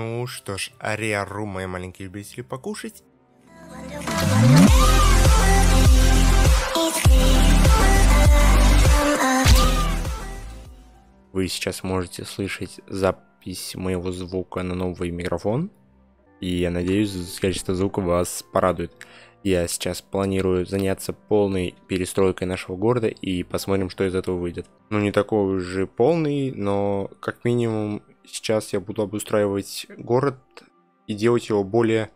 Ну что ж, Ариару, мои маленькие любители покушать. Вы сейчас можете слышать запись моего звука на новый микрофон. И я надеюсь, качество звука вас порадует. Я сейчас планирую заняться полной перестройкой нашего города и посмотрим, что из этого выйдет. Ну, не такой уже полный, но как минимум сейчас я буду обустраивать город и делать его более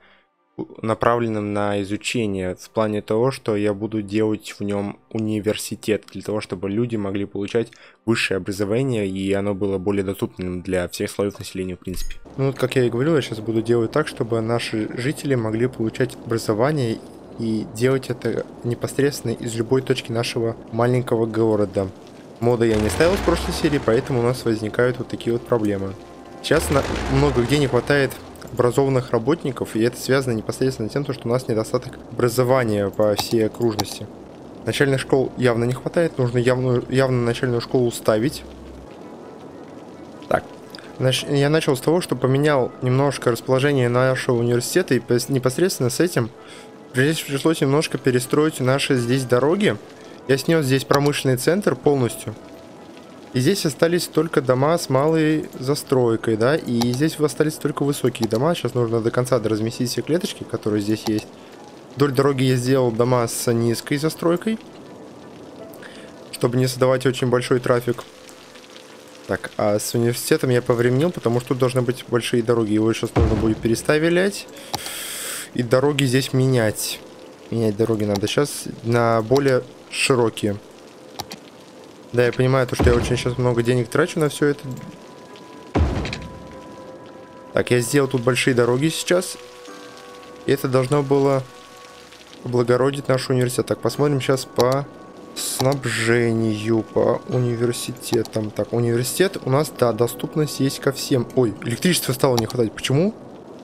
направленным на изучение, в плане того, что я буду делать в нем университет, для того, чтобы люди могли получать высшее образование, и оно было более доступным для всех слоев населения, в принципе. Ну вот, как я и говорил, я сейчас буду делать так, чтобы наши жители могли получать образование и делать это непосредственно из любой точки нашего маленького города. Мода я не ставил в прошлой серии, поэтому у нас возникают вот такие вот проблемы. Сейчас много где не хватает образованных работников, и это связано непосредственно с тем, что у нас недостаток образования по всей окружности. Начальных школ явно не хватает, нужно явно начальную школу ставить. Так, я начал с того, что поменял немножко расположение нашего университета, и непосредственно с этим здесь пришлось немножко перестроить наши здесь дороги. Я снес здесь промышленный центр полностью. И здесь остались только дома с малой застройкой, да, и здесь остались только высокие дома. Сейчас нужно до конца разместить все клеточки, которые здесь есть. Вдоль дороги я сделал дома с низкой застройкой, чтобы не создавать очень большой трафик. Так, а с университетом я повременил, потому что тут должны быть большие дороги. Его сейчас нужно будет переставлять и дороги здесь менять. Менять дороги надо сейчас на более широкие. Да, я понимаю, то, что я очень сейчас много денег трачу на все это. Так, я сделал тут большие дороги сейчас. И это должно было облагородить наш университет. Так, посмотрим сейчас по снабжению, по университетам. Так, университет у нас, да, доступность есть ко всем. Ой, электричества стало не хватать. Почему?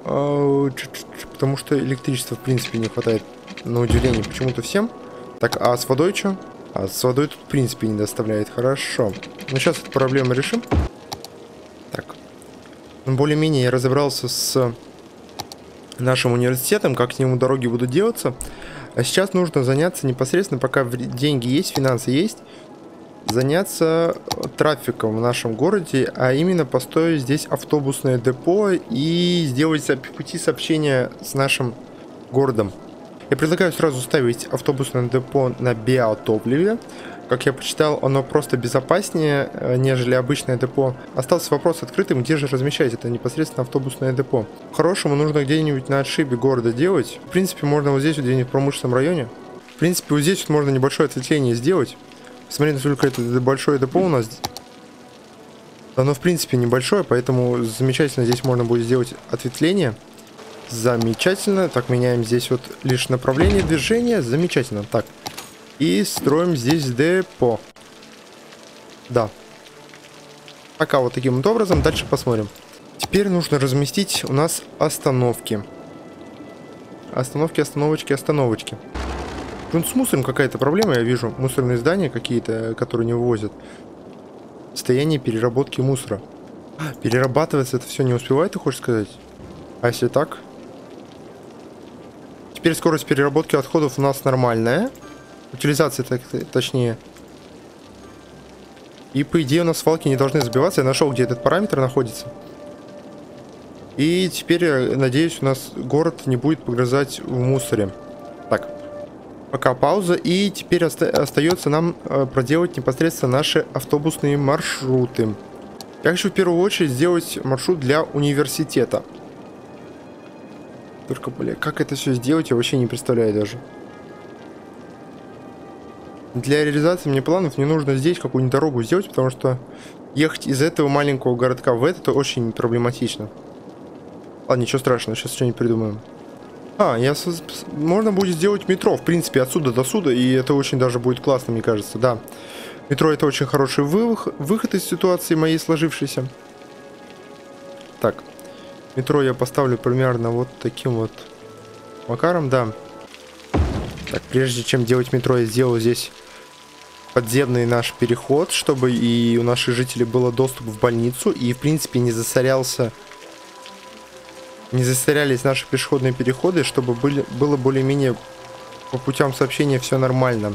Потому что электричества, в принципе, не хватает, на удивление, почему-то всем. Так, а с водой что? А с водой тут, в принципе, не доставляет. Хорошо. Ну, сейчас эту проблему решим. Так. Ну, более-менее я разобрался с нашим университетом, как к нему дороги будут делаться. А сейчас нужно заняться непосредственно, пока деньги есть, финансы есть, заняться трафиком в нашем городе, а именно построить здесь автобусное депо и сделать пути сообщения с нашим городом. Я предлагаю сразу ставить автобусное депо на биотопливе. Как я почитал, оно просто безопаснее, нежели обычное депо. Остался вопрос открытым, где же размещать это непосредственно автобусное депо. По-хорошему нужно где-нибудь на отшибе города делать. В принципе, можно вот здесь, вот где-нибудь в промышленном районе. В принципе, вот здесь вот можно небольшое ответвление сделать. Смотри, насколько это большое депо у нас. Оно, в принципе, небольшое, поэтому замечательно здесь можно будет сделать ответвление. Замечательно. Так, меняем здесь вот лишь направление движения. Замечательно. Так. И строим здесь депо. Да. Пока вот таким вот образом. Дальше посмотрим. Теперь нужно разместить у нас остановки. Остановки, остановочки, остановочки. Тут с мусором какая-то проблема, я вижу. Мусорные здания какие-то, которые не вывозят. Состояние переработки мусора. Перерабатывается это все не успевает, ты хочешь сказать? А если так? Теперь скорость переработки отходов у нас нормальная. Утилизация, точнее. И по идее у нас свалки не должны забиваться. Я нашел, где этот параметр находится. И теперь, надеюсь, у нас город не будет погрызать в мусоре. Так. Пока пауза. И теперь остается нам проделать непосредственно наши автобусные маршруты. Я хочу в первую очередь сделать маршрут для университета. Только, бля, как это все сделать, я вообще не представляю даже. Для реализации мне планов не нужно здесь какую-нибудь дорогу сделать, потому что ехать из этого маленького городка в этот очень проблематично. Ладно, ничего страшного, сейчас что-нибудь придумаем. Можно будет сделать метро, в принципе, отсюда до сюда, и это очень даже будет классно, мне кажется, да. Метро — это очень хороший выход из ситуации моей сложившейся. Так. Метро я поставлю примерно вот таким вот макаром, да. Так, прежде чем делать метро, я сделал здесь подземный наш переход, чтобы и у наших жителей был доступ в больницу, и, в принципе, не засорялся не засорялись наши пешеходные переходы, чтобы было более-менее по путям сообщения все нормально.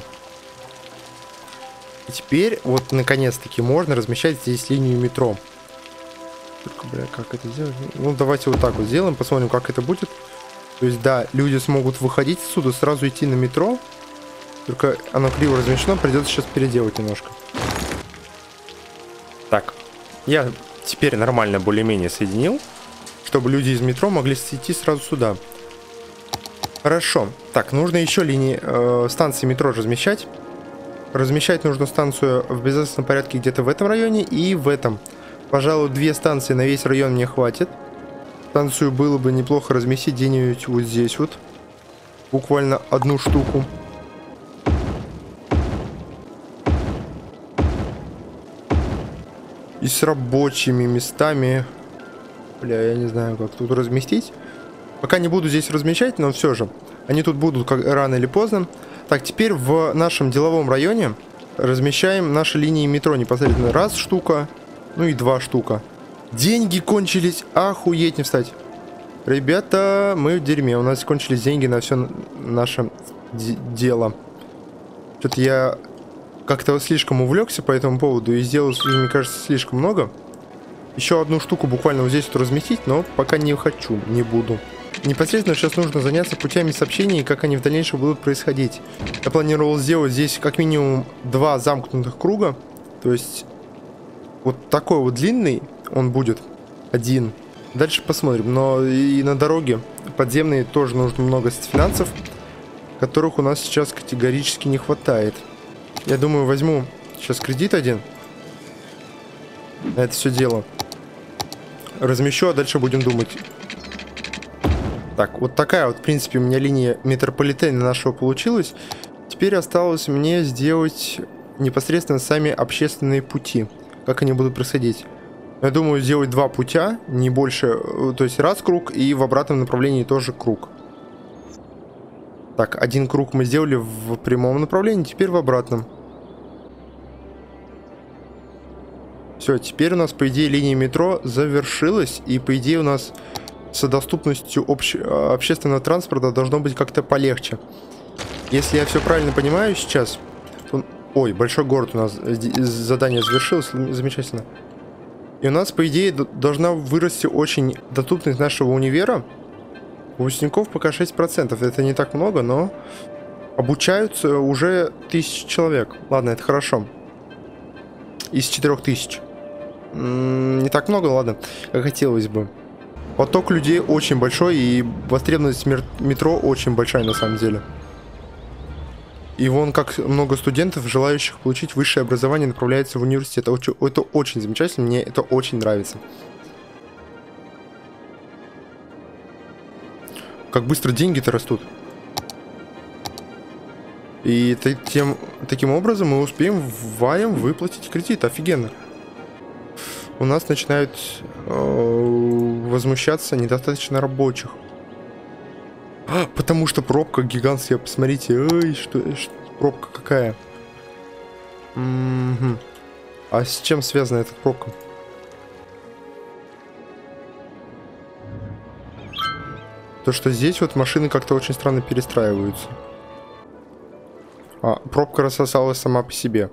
И теперь вот наконец-таки можно размещать здесь линию метро. Только, бля, как это сделать? Ну, давайте вот так вот сделаем, посмотрим, как это будет. То есть, да, люди смогут выходить отсюда, сразу идти на метро. Только оно криво размещено, придется сейчас переделать немножко. Так, я теперь нормально более-менее соединил, чтобы люди из метро могли идти сразу сюда. Хорошо. Так, нужно еще линии станции метро размещать. Размещать нужно станцию в безопасном порядке где-то в этом районе и в этом. Пожалуй, 2 станции на весь район мне хватит. Станцию было бы неплохо разместить где-нибудь вот здесь вот. Буквально 1 штуку. И с рабочими местами. Бля, я не знаю, как тут разместить. Пока не буду здесь размещать, но все же. Они тут будут как рано или поздно. Так, теперь в нашем деловом районе размещаем наши линии метро непосредственно. 1 штука, ну и 2 штука. Деньги кончились. Охуеть, не встать. Ребята, мы в дерьме. У нас кончились деньги на все наше дело. Что-то я... как-то слишком увлекся по этому поводу и сделал, мне кажется, слишком много. Еще 1 штуку буквально вот здесь вот разместить, но пока не хочу, не буду. Непосредственно сейчас нужно заняться путями сообщений и как они в дальнейшем будут происходить. Я планировал сделать здесь как минимум 2 замкнутых круга. То есть вот такой вот длинный он будет один. Дальше посмотрим. Но и на дороге подземные тоже нужно много финансов, которых у нас сейчас категорически не хватает. Я думаю, возьму сейчас кредит один на это все дело. Размещу, а дальше будем думать. Так, вот такая вот, в принципе, у меня линия метрополитена нашего получилась. Теперь осталось мне сделать непосредственно сами общественные пути. Как они будут происходить. Я думаю, сделать 2 путя, не больше. То есть раз круг и в обратном направлении тоже круг. Так, 1 круг мы сделали в прямом направлении, теперь в обратном. Все, теперь у нас, по идее, линия метро завершилась. И, по идее, у нас с доступностью общественного транспорта должно быть как-то полегче. Если я все правильно понимаю сейчас... То... Ой, большой город у нас. Задание завершилось, замечательно. И у нас, по идее, должна вырасти очень доступность нашего универа. Выпускников пока 6%. Это не так много, но обучаются уже 1000 человек. Ладно, это хорошо. Из 4000. Не так много, ладно, как хотелось бы. Поток людей очень большой, и востребованность метро очень большая на самом деле. И вон как много студентов, желающих получить высшее образование, направляется в университет. Это очень замечательно, мне это очень нравится. Как быстро деньги-то растут. И таким образом мы успеем варим выплатить кредит. Офигенно. У нас начинают возмущаться недостаточно рабочих. А, потому что пробка гигантская. Посмотрите. Ой, что пробка какая. А с чем связана эта пробка? То, что здесь вот машины как-то очень странно перестраиваются. А, пробка рассосалась сама по себе.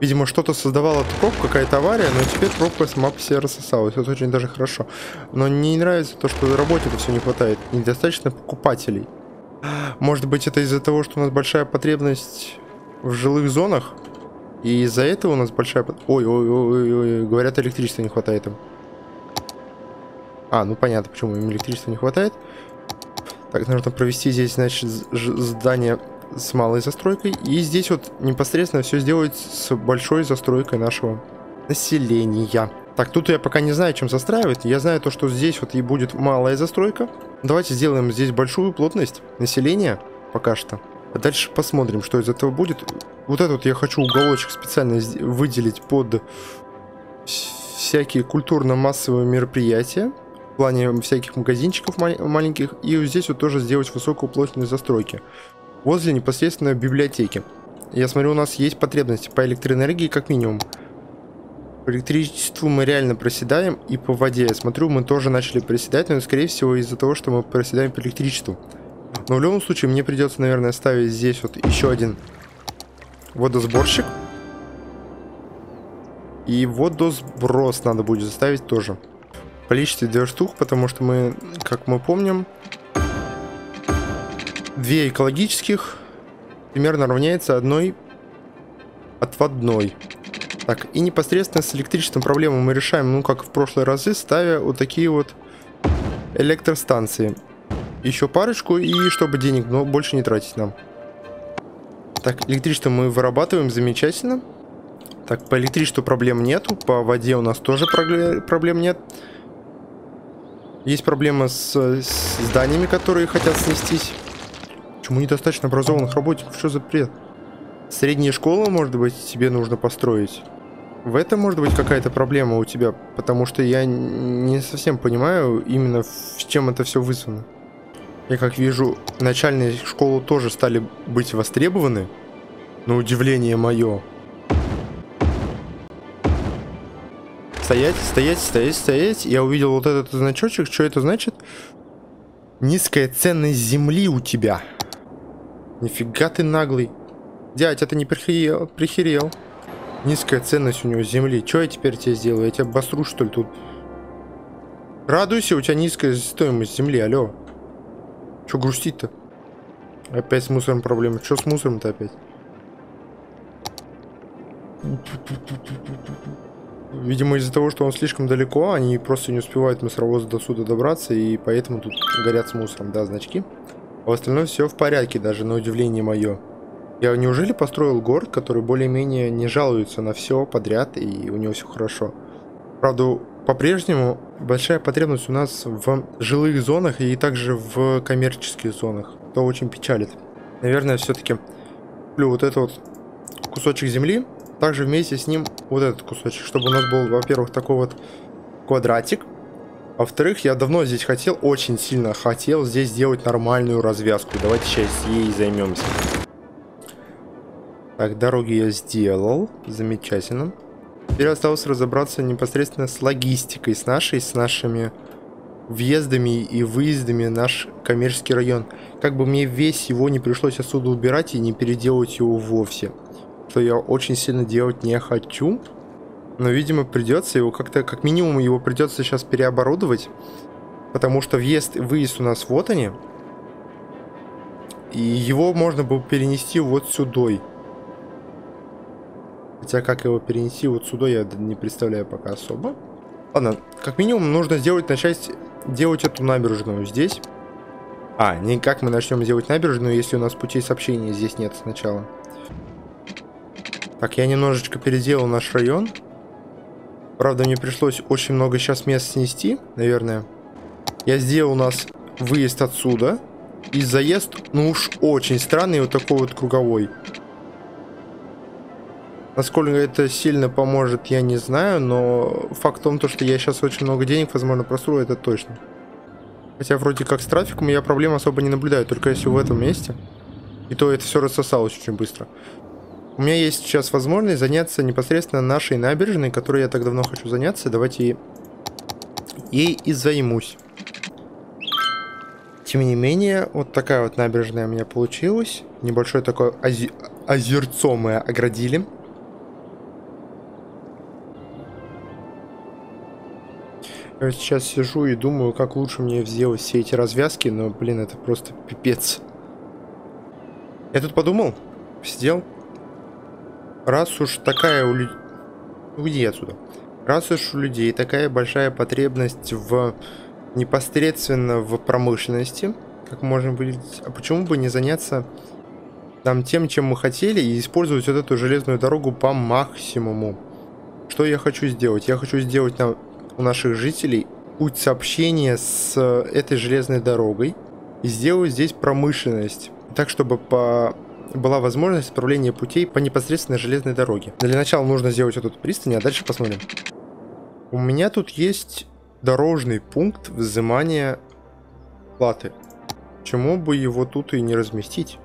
Видимо, что-то создавала эту пробку, какая-то авария, но теперь пробка сама по себе рассосалась. Это очень даже хорошо. Но не нравится то, что работе-то все не хватает. Недостаточно покупателей. Может быть, это из-за того, что у нас большая потребность в жилых зонах? И из-за этого у нас большая... Ой-ой-ой, говорят, электричества не хватает им. А, ну понятно, почему им электричества не хватает. Так, нужно провести здесь, значит, здание с малой застройкой. И здесь вот непосредственно все сделать с большой застройкой нашего населения. Так, тут я пока не знаю, чем застраивать. Я знаю то, что здесь вот и будет малая застройка. Давайте сделаем здесь большую плотность населения пока что. А дальше посмотрим, что из этого будет. Вот этот я хочу уголочек специально выделить под всякие культурно-массовые мероприятия. В плане всяких магазинчиков маленьких. И вот здесь вот тоже сделать высокую плотность застройки. Возле непосредственно библиотеки. Я смотрю, у нас есть потребности по электроэнергии как минимум. По электричеству мы реально проседаем, и по воде, я смотрю, мы тоже начали проседать, но скорее всего из-за того, что мы проседаем по электричеству. Но в любом случае мне придется, наверное, ставить здесь вот еще один водосборщик. И водосброс надо будет заставить тоже. В количестве 2 штук, потому что мы, как мы помним, 2 экологических примерно равняется 1 отводной. Так, и непосредственно с электричеством проблему мы решаем, ну, как в прошлые разы, ставя вот такие вот электростанции. Еще парочку, и чтобы денег, но больше не тратить нам. Так, электричество мы вырабатываем, замечательно. Так, по электричеству проблем нету, по воде у нас тоже проблем нет. Есть проблема с зданиями, которые хотят снестись. Почему недостаточно образованных работников? Что за бред? Средняя школа, может быть, тебе нужно построить. В этом может быть какая-то проблема у тебя, потому что я не совсем понимаю именно с чем это все вызвано. Я как вижу, начальные школы тоже стали быть востребованы, на удивление мое. Стоять, стоять, стоять, стоять. Я увидел вот этот значочек. Что это значит? Низкая ценность земли у тебя. Нифига ты наглый. Дядь, это не прихерел. Низкая ценность у него земли. Что я теперь тебе сделаю? Я тебя басру, что ли, тут? Радуйся, у тебя низкая стоимость земли, алло. Что грустить-то? Опять с мусором проблема. Что с мусором-то опять? Видимо, из-за того, что он слишком далеко, они просто не успевают мусоровозы до суда добраться, и поэтому тут горят с мусором, да, значки. А в остальном все в порядке, даже на удивление мое. Я неужели построил город, который более-менее не жалуется на все подряд, и у него все хорошо? Правда, по-прежнему большая потребность у нас в жилых зонах и также в коммерческих зонах. Это очень печалит. Наверное, все-таки куплю вот этот вот кусочек земли. Также вместе с ним вот этот кусочек, чтобы у нас был, во-первых, такой вот квадратик. Во-вторых, я давно здесь хотел, очень сильно хотел здесь сделать нормальную развязку. Давайте сейчас ей займемся. Так, дороги я сделал. Замечательно. Теперь осталось разобраться непосредственно с логистикой, с нашими въездами и выездами в наш коммерческий район. Как бы мне весь его не пришлось отсюда убирать и не переделать его вовсе. Что я очень сильно делать не хочу, но, видимо, придется его как-то, как минимум, его придется сейчас переоборудовать, потому что въезд и выезд у нас вот они, и его можно было перенести вот сюда. Хотя как его перенести вот сюда, я не представляю пока особо. Ладно, как минимум нужно начать делать эту набережную здесь. А, никак мы начнем делать набережную, если у нас путей сообщения здесь нет сначала. Так, я немножечко переделал наш район. Правда, мне пришлось очень много сейчас мест снести, наверное. Я сделал у нас выезд отсюда. И заезд, ну уж очень странный, вот такой вот круговой. Насколько это сильно поможет, я не знаю. Но факт в том, что я сейчас очень много денег, возможно, просру, это точно. Хотя вроде как с трафиком я проблем особо не наблюдаю. Только если в этом месте. И то это все рассосалось очень быстро. У меня есть сейчас возможность заняться непосредственно нашей набережной, которой я так давно хочу заняться. Давайте ей и займусь. Тем не менее, вот такая вот набережная у меня получилась. Небольшое такое озерцо мы оградили. Я сейчас сижу и думаю, как лучше мне сделать все эти развязки, но, блин, это просто пипец. Я тут подумал, сидел. Раз уж такая у людей... Уйди отсюда. Раз уж у людей такая большая потребность в... непосредственно в промышленности, как можно выглядеть, а почему бы не заняться там тем, чем мы хотели, и использовать вот эту железную дорогу по максимуму? Что я хочу сделать? Я хочу сделать у наших жителей путь сообщения с этой железной дорогой и сделать здесь промышленность. Так, чтобы была возможность исправления путей по непосредственно железной дороге. Для начала нужно сделать вот эту пристань, а дальше посмотрим. У меня тут есть дорожный пункт взимания платы. Почему бы его тут и не разместить?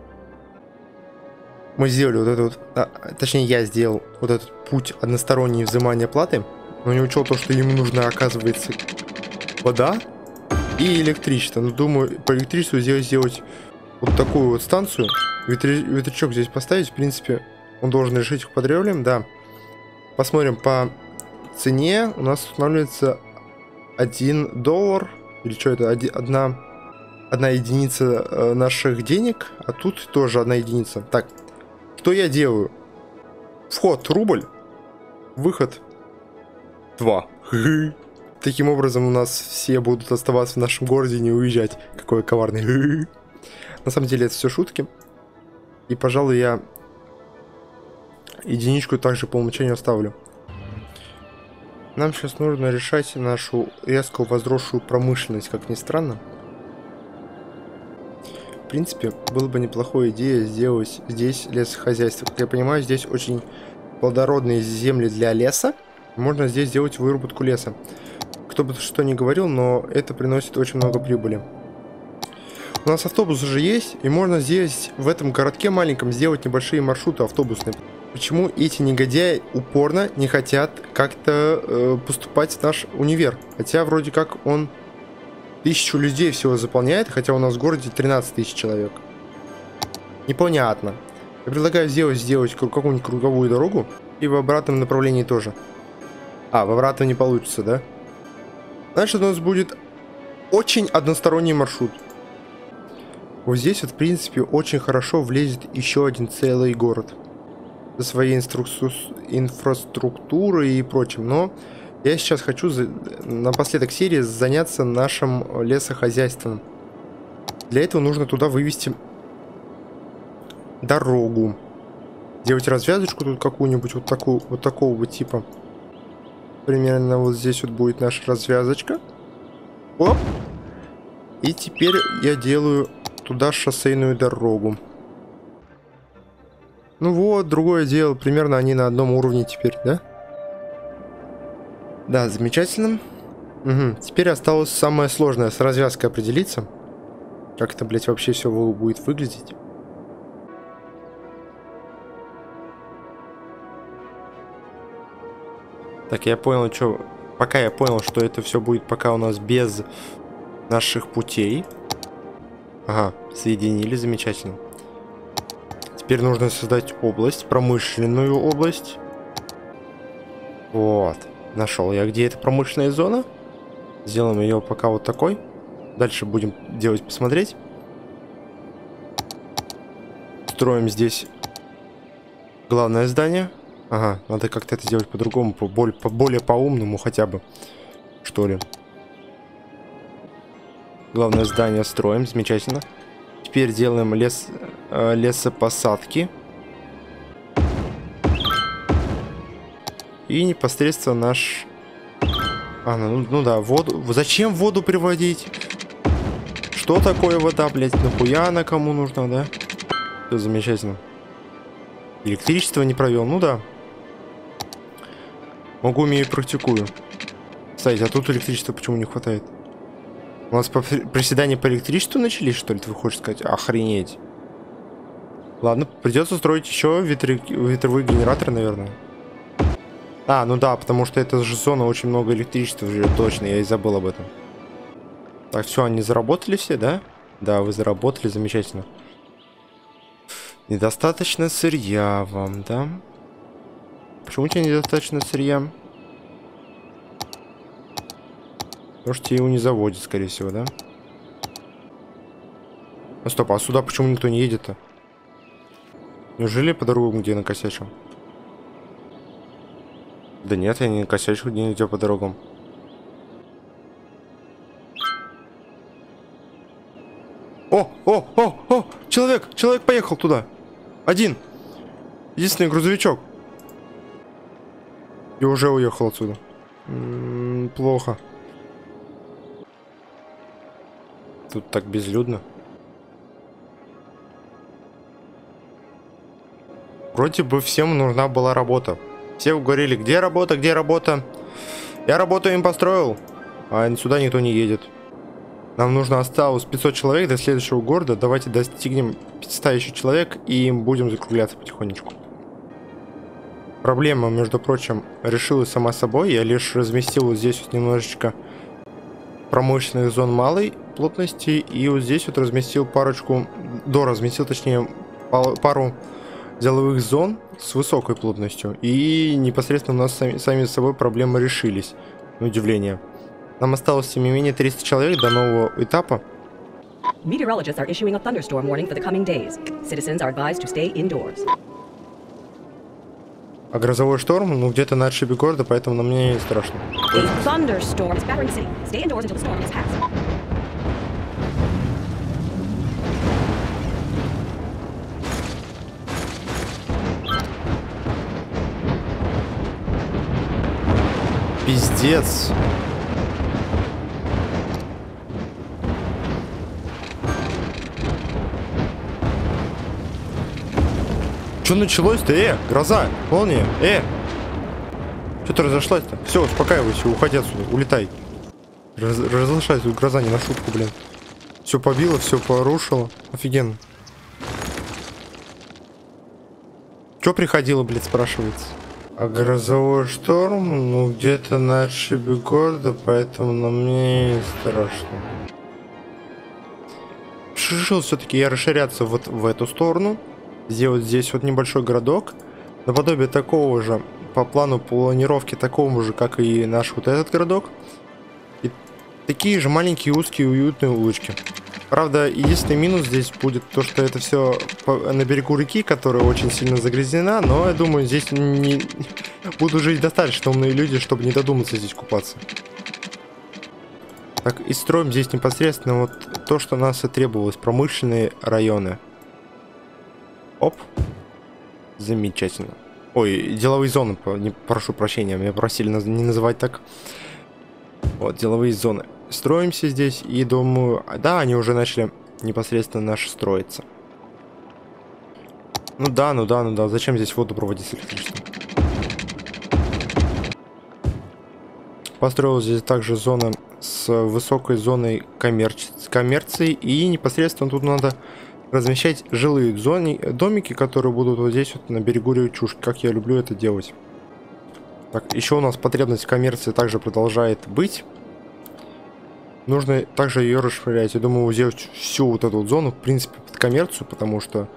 мы сделали вот этот, точнее я сделал вот этот путь одностороннего взимания платы, но не учел то, что ему нужно, оказывается, вода и электричество. Но думаю, по электричеству сделать вот такую вот станцию, ветрячок здесь поставить, в принципе, он должен решить их потребляем, да. Посмотрим по цене, у нас устанавливается $1 или что это, одна единица наших денег, а тут тоже одна единица. Так, что я делаю? Вход рубль, выход 2. Таким образом у нас все будут оставаться в нашем городе и не уезжать. Какой коварный. На самом деле это все шутки. И, пожалуй, я единичку также по умолчанию оставлю. Нам сейчас нужно решать нашу резко возросшую промышленность, как ни странно. В принципе, было бы неплохой идея сделать здесь лесохозяйство. Как я понимаю, здесь очень плодородные земли для леса. Можно здесь сделать выработку леса. Кто бы что ни говорил, но это приносит очень много прибыли. У нас автобус уже есть, и можно здесь, в этом городке маленьком, сделать небольшие маршруты автобусные. Почему эти негодяи упорно не хотят как-то поступать в наш универ? Хотя вроде как он 1000 людей всего заполняет, хотя у нас в городе 13 000 человек. Непонятно. Я предлагаю сделать какую-нибудь круговую дорогу и в обратном направлении тоже. А, в обратном не получится, да? Значит, у нас будет очень односторонний маршрут. Вот здесь вот, в принципе, очень хорошо влезет еще один целый город со своей инфраструктурой и прочим, но я сейчас хочу напоследок серии заняться нашим лесохозяйством. Для этого нужно туда вывести дорогу, делать развязочку тут какую-нибудь вот такую, вот такого вот типа. Примерно вот здесь вот будет наша развязочка. Оп! И теперь я делаю туда шоссейную дорогу. Ну вот, другое дело, примерно они на одном уровне теперь, да? Да, замечательно. Угу. Теперь осталось самое сложное, с развязкой определиться. Как это, блядь, вообще все будет выглядеть? Так, я понял, что... Пока я понял, что это все будет пока у нас без наших путей. Ага, соединили, замечательно. Теперь нужно создать область, промышленную область. Вот, нашел я, где эта промышленная зона. Сделаем ее пока вот такой. Дальше будем делать, посмотреть. Строим здесь главное здание. Ага, надо как-то это сделать по-другому, более по-умному хотя бы, что ли. Главное здание строим, замечательно. Теперь делаем лесопосадки. И непосредственно наш... А, ну да, воду... Зачем воду приводить? Что такое вода, блядь? Нахуя она кому нужна, да? Все замечательно. Электричество не провел, ну да. Могу, умею, практикую. Кстати, а тут электричества почему не хватает? У нас приседания по электричеству начались, что ли, ты хочешь сказать? Охренеть. Ладно, придется строить еще ветровые генераторы, наверное. А, ну да, потому что это же зона, очень много электричества живет, точно, я и забыл об этом. Так, все, они заработали все, да? Да, вы заработали, замечательно. Недостаточно сырья вам, да? Почему у тебя недостаточно сырья? Потому что его не заводят, скорее всего, да? Ну стоп, а сюда почему никто не едет-то? Неужели по дорогам где накосячил? Да нет, я не накосячил где-нибудь по дорогам. О! Человек поехал туда. Один. Единственный грузовичок. И уже уехал отсюда. Плохо. Тут так безлюдно. Вроде бы всем нужна была работа. Все говорили, где работа, где работа. Я работу им построил, а сюда никто не едет. Нам нужно осталось 500 человек до следующего города. Давайте достигнем 500 еще человек и будем закругляться потихонечку. Проблема, между прочим, решилась сама собой. Я лишь разместил вот здесь вот немножечко промышленных зон малой плотности. И вот здесь вот разместил парочку, доразместил, точнее, пару деловых зон с высокой плотностью. И непосредственно у нас сами с собой проблемы решились. На удивление. Нам осталось, тем не менее, 300 человек до нового этапа. Meteorologists are issuing a thunderstorm warning for the coming days. Citizens are advised to stay indoors. А грозовой шторм, ну, где-то на отшибе города, поэтому на мне не страшно. Пиздец. Что началось-то? Гроза, молния, Что-то разошлась-то? Все, успокаивайся, уходи отсюда, улетай. Разошлась тут гроза, не на шутку, блин. Все побило, все порушило. Офигенно. Че приходило, блин, спрашивается? А грозовой шторм, ну, где-то на отшибе города, поэтому на мне страшно. Решил все-таки я расширяться вот в эту сторону. Сделать здесь вот небольшой городок, наподобие такого же, по плану планировки такому же, как и наш вот этот городок. И такие же маленькие, узкие, уютные улочки. Правда, единственный минус здесь будет то, что это все на берегу реки, которая очень сильно загрязнена, но я думаю, здесь не будут жить достаточно умные люди, чтобы не додуматься здесь купаться. Так, и строим здесь непосредственно вот то, что нас и требовалось, промышленные районы. Оп. Замечательно. Ой, деловые зоны. Прошу прощения, меня просили не называть так. Вот, деловые зоны. Строимся здесь и думаю... Да, они уже начали непосредственно наши строиться. Ну да. Зачем здесь воду проводить с электричеством? Построил здесь также зоны с высокой зоной коммерции. И непосредственно тут надо... размещать жилые домики, которые будут вот здесь вот на берегу речушки, как я люблю это делать. Так, еще у нас потребность в коммерции также продолжает быть. Нужно также ее расширять. Я думаю, сделать всю вот эту вот зону, в принципе, под коммерцию, потому что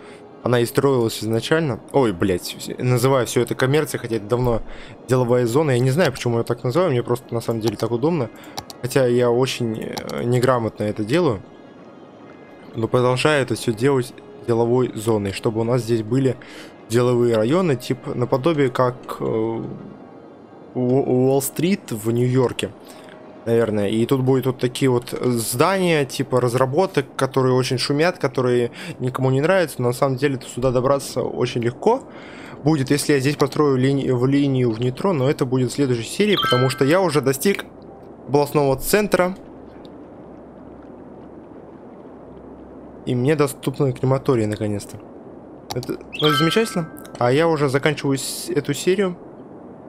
она и строилась изначально. Ой, блядь, называю все это коммерцией, хотя это давно деловая зона. Я не знаю, почему я так называю, мне просто на самом деле так удобно. Хотя я очень неграмотно это делаю. Но продолжаю это все делать деловой зоной, чтобы у нас здесь были деловые районы, типа наподобие как Уолл-стрит в Нью-Йорке, наверное. И тут будут вот такие вот здания, типа разработок, которые очень шумят, которые никому не нравятся. Но на самом деле сюда добраться очень легко будет, если я здесь построю линию в метро, но это будет в следующей серии, потому что я уже достиг областного центра. И мне доступны крематории, наконец-то. Это замечательно. А я уже заканчиваю эту серию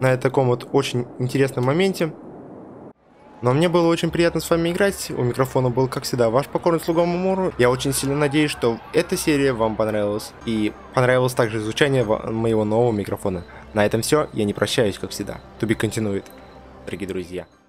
на таком вот очень интересном моменте. Но мне было очень приятно с вами играть. У микрофона был, как всегда, ваш покорный слуга Мумуру. Я очень сильно надеюсь, что эта серия вам понравилась. И понравилось также изучение моего нового микрофона. На этом все. Я не прощаюсь, как всегда. To be continued, дорогие друзья.